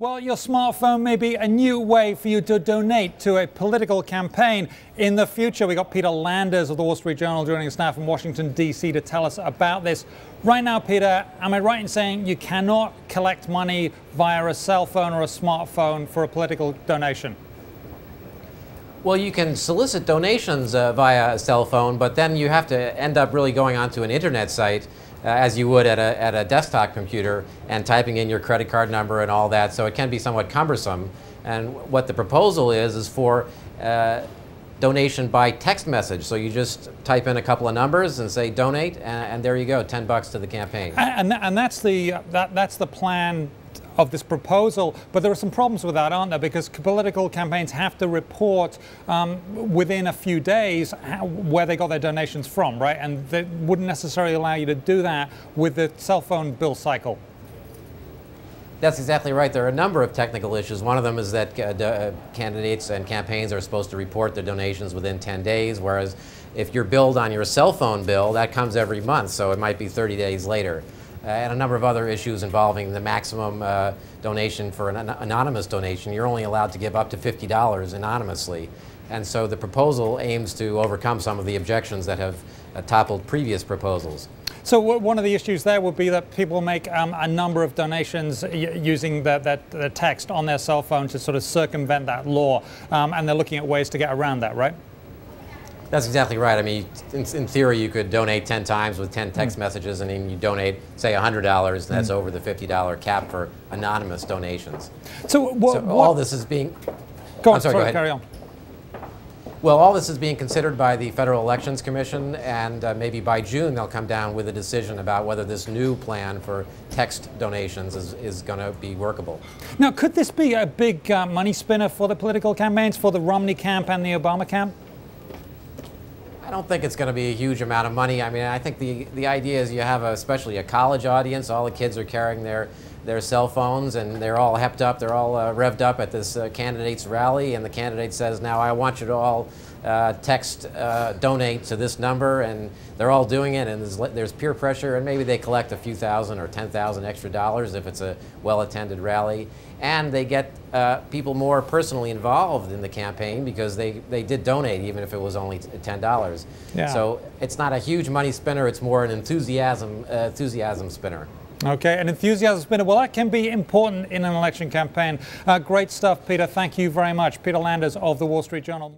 Well, your smartphone may be a new way for you to donate to a political campaign in the future. We got Peter Landers of The Wall Street Journal joining us now from Washington, D.C. to tell us about this. Right now, Peter, am I right in saying you cannot collect money via a cell phone or a smartphone for a political donation? Well, you can solicit donations via a cell phone, but then you have to end up really going onto an internet site as you would at a desktop computer and typing in your credit card number and all that, so it can be somewhat cumbersome. And what the proposal is for donation by text message. So you just type in a couple of numbers and say donate, and there you go, $10 to the campaign. And that's the plan of this proposal, but there are some problems with that, aren't there? Because political campaigns have to report within a few days where they got their donations from, right? And they wouldn't necessarily allow you to do that with the cell phone bill cycle. That's exactly right. There are a number of technical issues. One of them is that candidates and campaigns are supposed to report their donations within 10 days, whereas if you're billed on your cell phone bill, that comes every month, so it might be 30 days later. And a number of other issues involving the maximum donation for an anonymous donation. You're only allowed to give up to $50 anonymously. And so the proposal aims to overcome some of the objections that have toppled previous proposals. So one of the issues there would be that people make a number of donations using the text on their cell phone to sort of circumvent that law. And they're looking at ways to get around that, right? That's exactly right. I mean, in theory, you could donate 10 times with 10 text messages, and then you donate, say, $100, and that's over the $50 cap for anonymous donations. So all this is being... Go on, I'm sorry, go ahead. Carry on. Well, all this is being considered by the Federal Elections Commission, and maybe by June they'll come down with a decision about whether this new plan for text donations is going to be workable. Now, could this be a big money spinner for the political campaigns, for the Romney camp and the Obama camp? I don't think it's going to be a huge amount of money. I mean, I think the idea is you have especially a college audience. All the kids are carrying their cell phones, and they're all hepped up. They're all revved up at this candidate's rally, and the candidate says, now I want you to all text donate to this number, and they're all doing it, and there's peer pressure, and maybe they collect a few thousand or 10,000 extra dollars if it's a well-attended rally, and they get people more personally involved in the campaign because they did donate even if it was only $10. Yeah. So it's not a huge money spinner, it's more an enthusiasm spinner. Okay, an enthusiasm spinner. Well, that can be important in an election campaign. Great stuff, Peter. Thank you very much. Peter Landers of The Wall Street Journal.